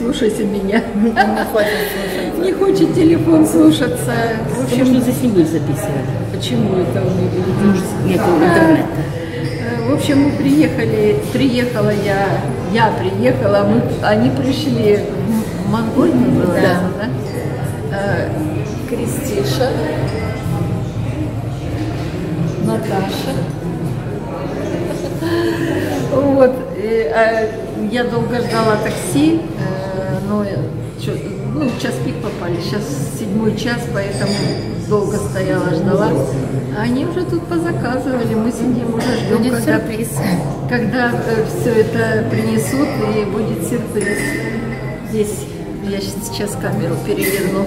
слушайся меня. Не хочет телефон слушаться. Вообще, что за семью записывали? Почему это у него нет интернета? В общем, мы приехала я, они пришли в Монголию, называется, да? Кристиша, Наташа. Вот, я долго ждала такси, но в час пик попали, сейчас 7 час, поэтому долго стояла, ждала. Они уже тут позаказывали, мы сидим уже ждем, когда все это принесут, и будет сюрприз. Здесь, я сейчас камеру переверну.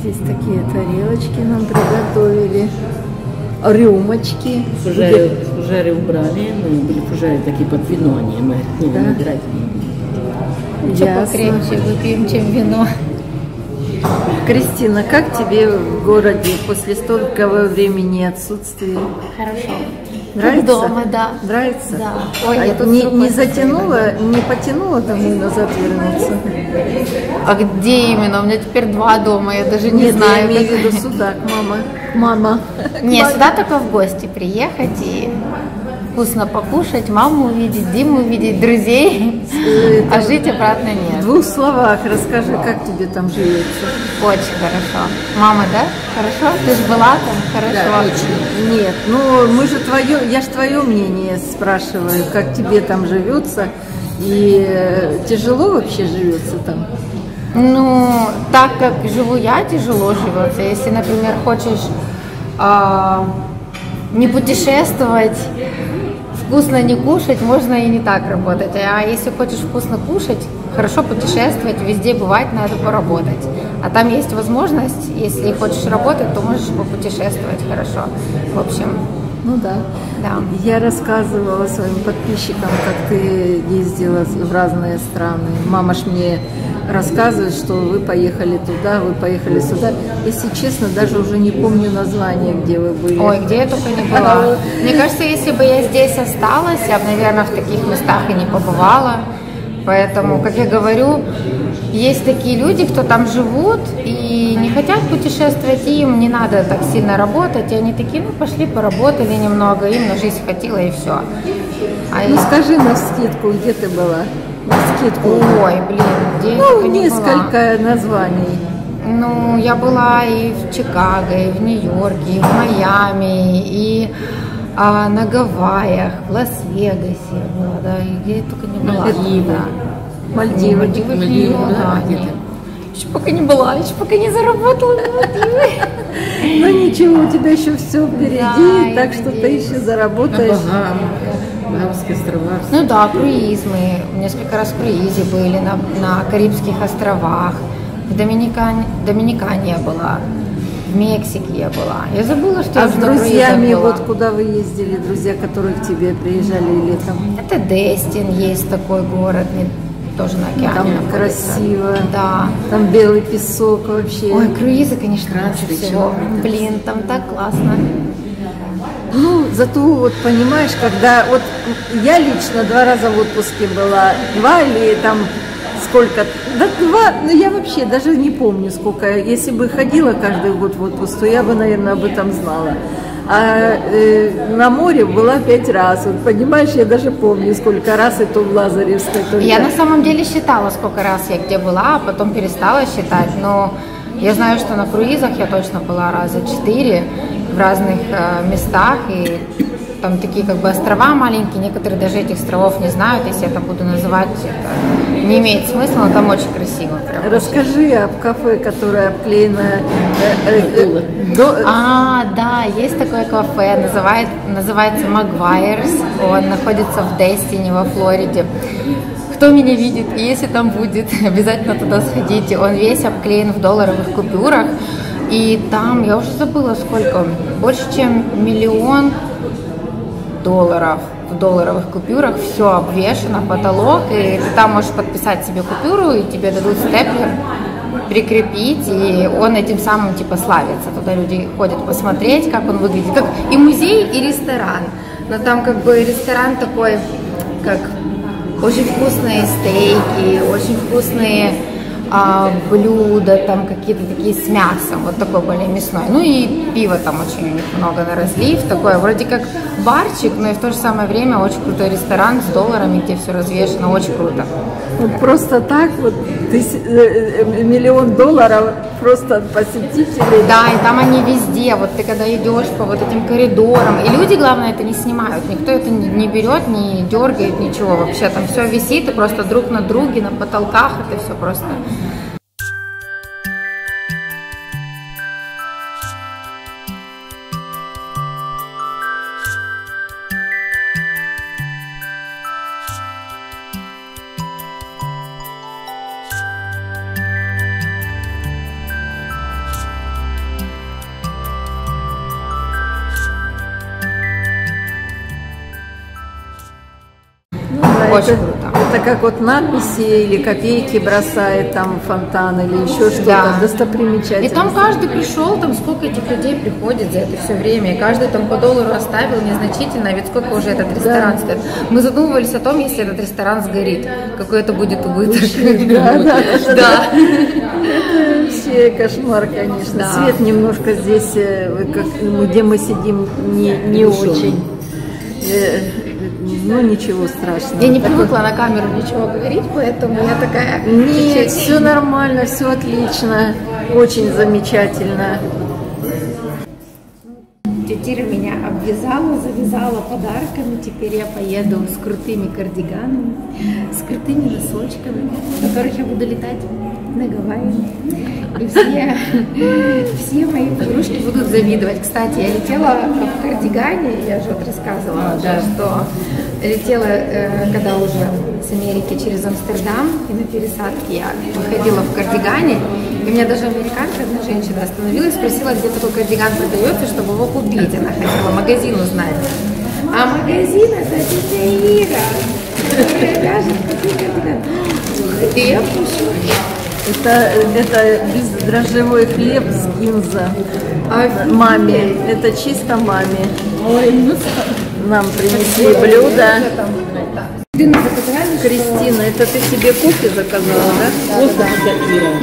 Здесь такие тарелочки нам приготовили. Рюмочки. Фужеры убрали, ну, были фужеры такие под вино, они, мы не будем играть. Ничего покрепче выпьем, чем вино. Кристина, как тебе в городе после столького времени отсутствия? Хорошо. Нравится? Дома, да. Нравится? Да. Ой, я тут не затянула, не потянула домой назад вернуться? А где именно? У меня теперь 2 дома, я даже не знаю. Я имею в виду сюда, мама. Нет, сюда только в гости приехать и вкусно покушать, маму увидеть, Диму увидеть, друзей, а жить обратно нет. В 2 словах расскажи, как тебе там живется. Очень хорошо. Мама, да? Хорошо? Ты же была там? Хорошо? Да, очень. Нет, ну мы же я же твое мнение спрашиваю, как тебе там живется, и тяжело вообще живется там? Ну, так как живу я, тяжело живется. Если, например, хочешь не путешествовать, вкусно не кушать, можно и не так работать. А если хочешь вкусно кушать, хорошо путешествовать, везде бывать, надо поработать. А там есть возможность, если хочешь работать, то можешь попутешествовать хорошо. В общем, ну да. Да. Я рассказывала своим подписчикам, как ты ездила в разные страны. Мама ж мне рассказывает, что вы поехали туда, вы поехали сюда. Если честно, даже уже не помню название, где вы были. Ой, где я только не была. Мне кажется, если бы я здесь осталась, я бы, наверное, в таких местах и не побывала. Поэтому, как я говорю, есть такие люди, кто там живут и не хотят путешествовать, и им не надо так сильно работать. И они такие, ну, пошли, поработали немного, им на жизнь хватило, и все. Ну, скажи навскидку, где ты была? Навскидку. Ой, блин, где я только не была. Ну, несколько названий. Ну, я была и в Чикаго, и в Нью-Йорке, и в Майами, и... А на Гавайях, в Лас-Вегасе была, да, и где я только не была. Мальдивы. Да. Мальдивы, да, еще пока не была, еще пока не заработала на Мальдивы. Ну ничего, у тебя еще все впереди, так что ты еще заработаешь. Багамские острова. Ну да, круиз мы, несколько раз в круизе были, на Карибских островах, в Доминикане я была. В Мексике я была. Я забыла, что я с друзьями была. Вот куда вы ездили, друзья, которые к тебе приезжали летом? Это Дестин, есть такой город, тоже на океане. Там находится. Красиво. Да. Там белый песок вообще. Ой, круизы, конечно, лучше всего. Блин, там так классно. Ну, зато вот понимаешь, когда вот я лично 2 раза в отпуске была, 2 или там. Сколько? Да 2, но я вообще даже не помню, сколько. Если бы ходила каждый год в отпуск, то я бы, наверное, об этом знала. А на море была 5 раз. Вот, понимаешь, я даже помню, сколько раз, и то в Лазаревской. То я на самом деле считала, сколько раз я где была, а потом перестала считать. Но я знаю, что на круизах я точно была раза 4 в разных местах. И там такие как бы острова маленькие, некоторые даже этих островов не знают, если я там буду называть, это не имеет смысла, но там очень красиво. Прям. Расскажи об кафе, которое обклеено... А, да, есть такое кафе, называется Maguire's, он находится в Дестине, во Флориде. Кто меня видит, и если там будет, обязательно туда сходите, он весь обклеен в долларовых купюрах, и там, я уже забыла сколько, больше чем 1 миллион долларов в долларовых купюрах, все обвешено, потолок, и ты там можешь подписать себе купюру, и тебе дадут степлер прикрепить, и он этим самым типа славится, туда люди ходят посмотреть, как он выглядит, как и музей, и ресторан, но там как бы ресторан такой, как Очень вкусные стейки, очень вкусные блюда, там какие-то такие с мясом, вот такой более мясной. Ну и пива там очень у них много на разлив, такое вроде как барчик, но и в то же самое время очень крутой ресторан с долларами, где все развешено, очень круто. Вот да. Просто так вот миллион долларов просто посетителей. Да, и там они везде, вот ты когда идешь по вот этим коридорам, и люди, главное, это не снимают, никто это не берет, не дергает, ничего вообще, там все висит, и просто друг на друге, на потолках, это все просто. Очень круто. Это как вот надписи или копейки бросает там фонтан или еще что-то, да. Достопримечательно. И там каждый пришел, там сколько этих людей приходит за это все время, и каждый там по доллару оставил незначительно, ведь сколько уже этот ресторан стоит. Мы задумывались о том, если этот ресторан сгорит, какой это будет убыток. Да. Вообще кошмар, конечно. Да. Свет немножко здесь, где мы сидим, не очень. Ну, ничего страшного. Я не привыкла на камеру ничего говорить, поэтому я такая... Нет, все нормально, все отлично, очень замечательно. Тетя меня обвязала, завязала подарками, теперь я поеду с крутыми кардиганами, с крутыми носочками, в которых я буду летать на Гавайи. И все мои подружки будут завидовать. Кстати, я летела в кардигане, я же вот рассказывала, да, что летела, когда уже с Америки через Амстердам, и на пересадке я выходила в кардигане, и меня даже американка, одна женщина, остановилась, спросила, где такой кардиган продается, чтобы его купить. Она хотела магазин узнать. А магазин — это тетя Ира, которая вяжет такой кардиган. Где я пущу? Это бездрожжевой хлеб с гинза. Маме. Это чисто маме. Нам принесли блюдо. Кристина, это ты себе кофе заказала, да? Да.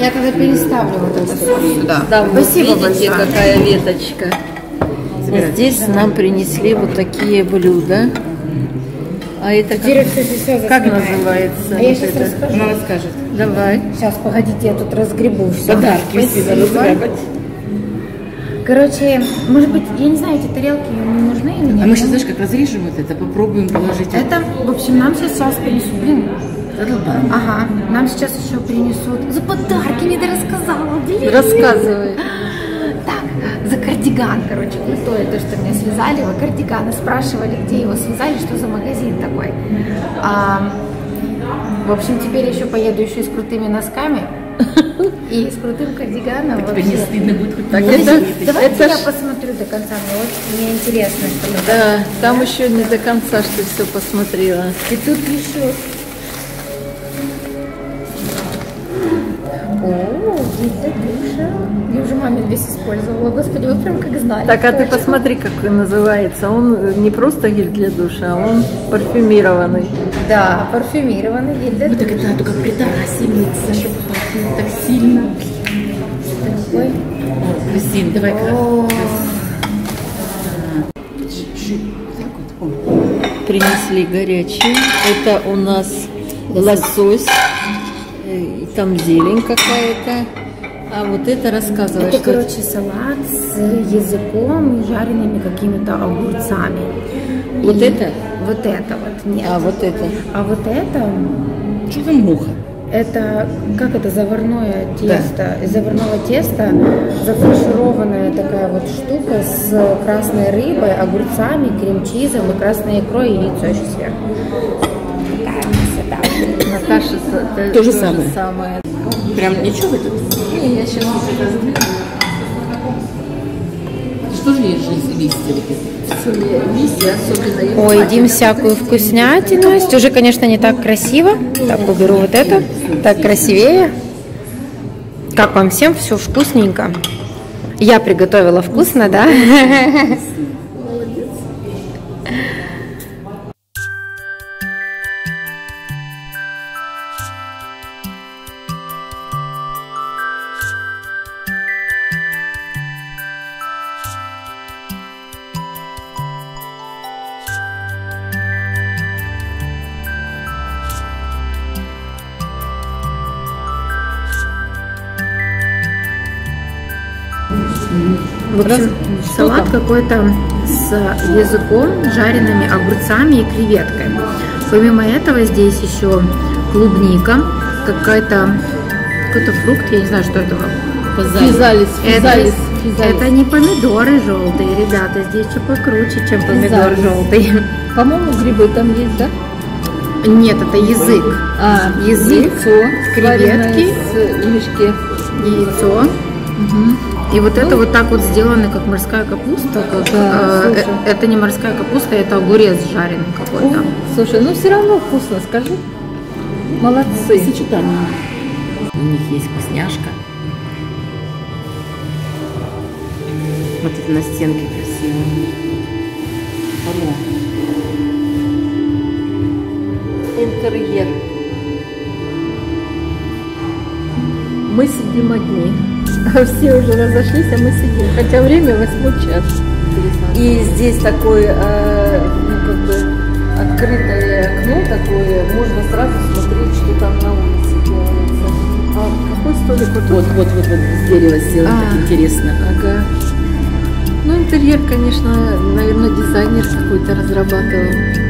Я когда переставлю вот это сюда. Да, спасибо большое. Какая веточка. Здесь нам принесли вот такие блюда. А это как называется? А я сейчас расскажу. Мама скажет. Давай. Сейчас, погодите, я тут разгребу все. Подарки. Спасибо. Короче, может быть, я не знаю, эти тарелки не нужны или нет? А мы сейчас, знаешь, как разрежем вот это, попробуем положить. Это, в общем, нам сейчас принесут. Блин. Ага, нам сейчас еще принесут. За подарки не дорассказала. Рассказывай. Так, за кардиган, короче, крутое, то, что меня связали, его кардигана, спрашивали, где его связали, что за магазин такой. В общем, теперь еще поеду еще и с крутыми носками и с крутым кардиганом. Тебе не стыдно будет хоть так. Давайте я посмотрю до конца, мне интересно, что мы... Да, там еще не до конца, что все посмотрела. И тут еще... О, гидя душа. Я уже маме весь использовала. Господи, вы прям как знали. Так, а ты посмотри, как называется. Он не просто гель для душа, а он парфюмированный. Да, парфюмированный гель для душа. Вот так надо как притараситься, чтобы пахнет так сильно. Такой. Кристин, давай-ка. Принесли горячий. Это у нас лосось. Там зелень какая-то. А вот это рассказываешь. Это, короче, салат с языком и жареными какими-то огурцами. Вот и это? Вот это вот. Нет. А вот это? А вот это... Что там муха? Это, как это, заварное тесто. Да. Из заварного теста зафаршированная такая вот штука с красной рыбой, огурцами, крем-чизом и красной икрой, и яйцо еще сверху. Наташа, то же самое. Прям ничего вы тут? Не, я сейчас уже разглядываю. Что же есть листья? Ой, едим всякую вкуснятину. Уже, конечно, не так красиво. Так, уберу вот это. Так красивее. Как вам всем? Все вкусненько. Я приготовила вкусно, да? В общем, салат какой-то с языком, жареными огурцами и креветкой. Помимо этого здесь еще клубника, какой-то фрукт, я не знаю, что это. Физалис. Это не помидоры желтые, ребята, здесь что покруче, чем помидор желтый. По-моему, грибы там есть, да? Нет, это язык. Язык, яйцо, креветки, мешки, яйцо. Угу. И вот это вот так вот сделано, как морская капуста. Как, да, это не морская капуста, это огурец жареный какой-то. Слушай, ну все равно вкусно, скажи. Молодцы. Сочетание. У них есть вкусняшка. Вот это на стенке красиво. Интерьер. Мы сидим одни. Все уже разошлись, а мы сидим. Хотя время 8 час. И здесь такое открытое окно такое. Можно сразу смотреть, что там на улице делается. А какой столик? Вот из дерева сделано, так интересно. Ага. Ну, интерьер, конечно, наверное, дизайнер какой-то разрабатывал.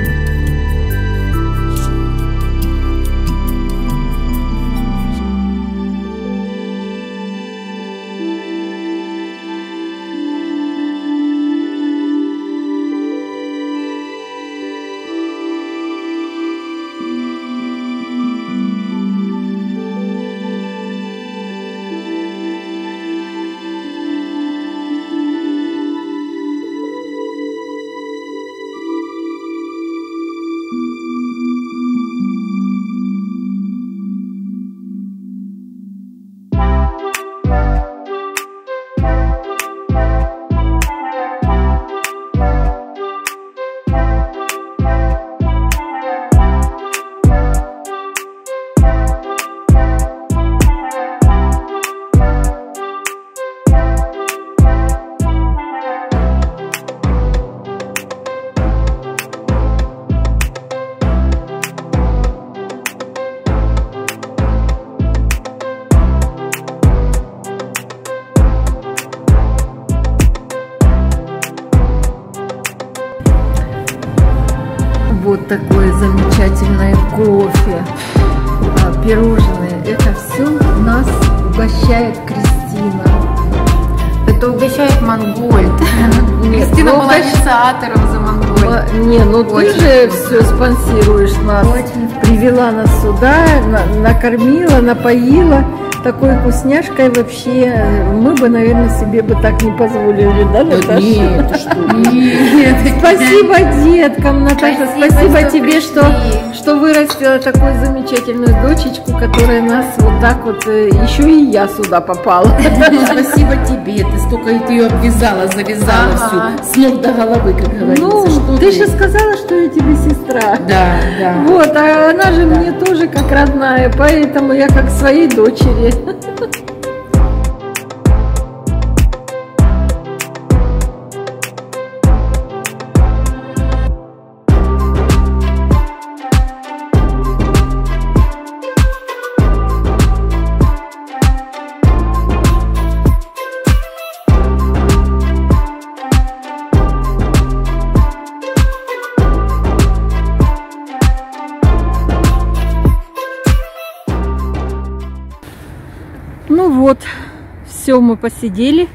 Вот такое замечательное кофе, пирожные. Это все нас угощает Кристина. Это угощает Монгольд. Кристина была инициатором за Монгольд. Не, ну ты же все спонсируешь нас. Привела нас сюда, накормила, напоила. Такой вкусняшкой вообще мы бы, наверное, себе бы так не позволили, да, Наташа? Нет, что? Нет. Спасибо деткам, Наташа, спасибо тебе, что вырастила такую замечательную дочечку, которая нас вот так вот, еще и я сюда попала. Спасибо тебе, ты столько ее обвязала, завязала всю, с ног до головы, как говорится. Ну, ты же сказала, что я тебе сестра. Да, да. Вот, а она же мне тоже как родная, поэтому я как своей дочери. Вот, все, мы посидели.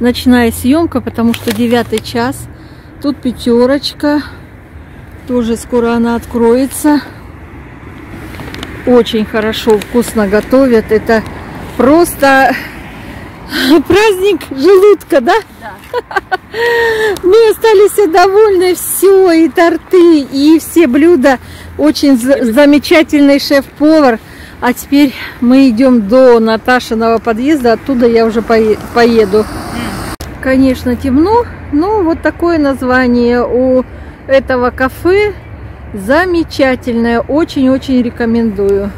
Ночная съемка, потому что 9 час. Тут пятерочка. Тоже скоро она откроется. Очень хорошо, вкусно готовят. Это просто праздник желудка, да? Да. Мы остались довольны. Все, и торты, и все блюда. Очень замечательный шеф-повар. А теперь мы идем до Наташиного подъезда, оттуда я уже поеду. Конечно, темно, но вот такое название у этого кафе замечательное. Очень-очень рекомендую.